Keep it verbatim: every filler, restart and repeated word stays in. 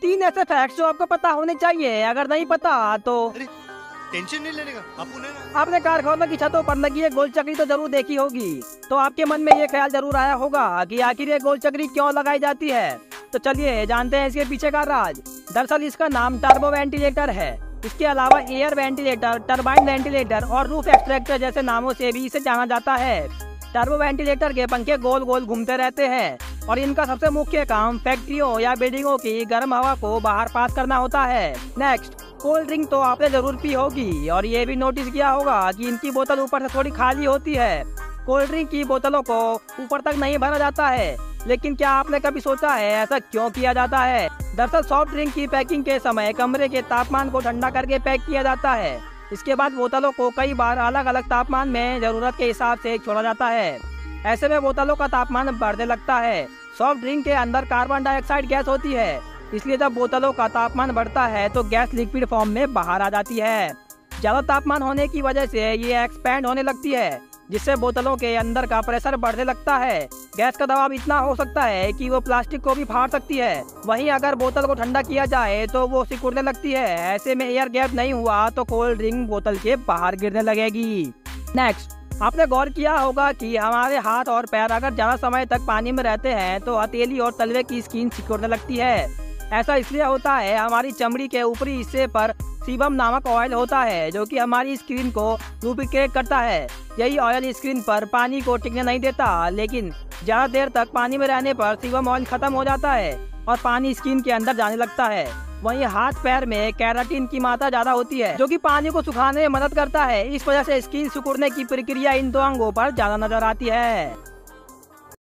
तीन ऐसे फैक्ट्स जो आपको पता होने चाहिए, अगर नहीं पता तो टेंशन नहीं लेने का। आपको लेना, आपने कारखाना की छतों पर लगी एक गोल चक्री तो जरूर देखी होगी, तो आपके मन में ये ख्याल जरूर आया होगा कि आखिर ये गोल चक्री क्यों लगाई जाती है। तो चलिए जानते हैं इसके पीछे का राज। दरअसल इसका नाम टर्बो वेंटिलेटर है। इसके अलावा एयर वेंटिलेटर, टरबाइन वेंटिलेटर और रूफ एक्सट्रैक्टर जैसे नामों से भी इसे जाना जाता है। टर्बो वेंटिलेटर के पंखे गोल गोल घूमते रहते हैं और इनका सबसे मुख्य काम फैक्ट्रियों या बिल्डिंगों की गर्म हवा को बाहर पास करना होता है। नेक्स्ट, कोल्ड ड्रिंक तो आपने जरूर पी होगी और ये भी नोटिस किया होगा कि इनकी बोतल ऊपर से थोड़ी खाली होती है। कोल्ड ड्रिंक की बोतलों को ऊपर तक नहीं भरा जाता है, लेकिन क्या आपने कभी सोचा है ऐसा क्यों किया जाता है? दरअसल सॉफ्ट ड्रिंक की पैकिंग के समय कमरे के तापमान को ठंडा करके पैक किया जाता है। इसके बाद बोतलों को कई बार अलग अलग तापमान में जरूरत के हिसाब से छोड़ा जाता है। ऐसे में बोतलों का तापमान बढ़ने लगता है। सॉफ्ट ड्रिंक के अंदर कार्बन डाइऑक्साइड गैस होती है, इसलिए जब बोतलों का तापमान बढ़ता है तो गैस लिक्विड फॉर्म में बाहर आ जाती है। ज्यादा तापमान होने की वजह से ये एक्सपैंड होने लगती है, जिससे बोतलों के अंदर का प्रेशर बढ़ने लगता है। गैस का दबाव इतना हो सकता है कि वो प्लास्टिक को भी फाड़ सकती है। वहीं अगर बोतल को ठंडा किया जाए तो वो सिकुड़ने लगती है। ऐसे में एयर गैप नहीं हुआ तो कोल्ड ड्रिंक बोतल के बाहर गिरने लगेगी। नेक्स्ट, आपने गौर किया होगा कि हमारे हाथ और पैर अगर ज्यादा समय तक पानी में रहते हैं तो हथेली और तलवे की स्किन सिकुड़ने लगती है। ऐसा इसलिए होता है, हमारी चमड़ी के ऊपरी हिस्से पर सीबम नामक ऑयल होता है जो कि हमारी स्किन को लुब्रिकेट करता है। यही ऑयल स्किन पर पानी को टिकने नहीं देता, लेकिन ज्यादा देर तक पानी में रहने पर सीबम ऑयल खत्म हो जाता है और पानी स्किन के अंदर जाने लगता है। वहीं हाथ पैर में कैराटिन की मात्रा ज्यादा होती है जो कि पानी को सुखाने में मदद करता है। इस वजह से स्किन सिकुड़ने की प्रक्रिया इन दो अंगों पर ज्यादा नजर आती है।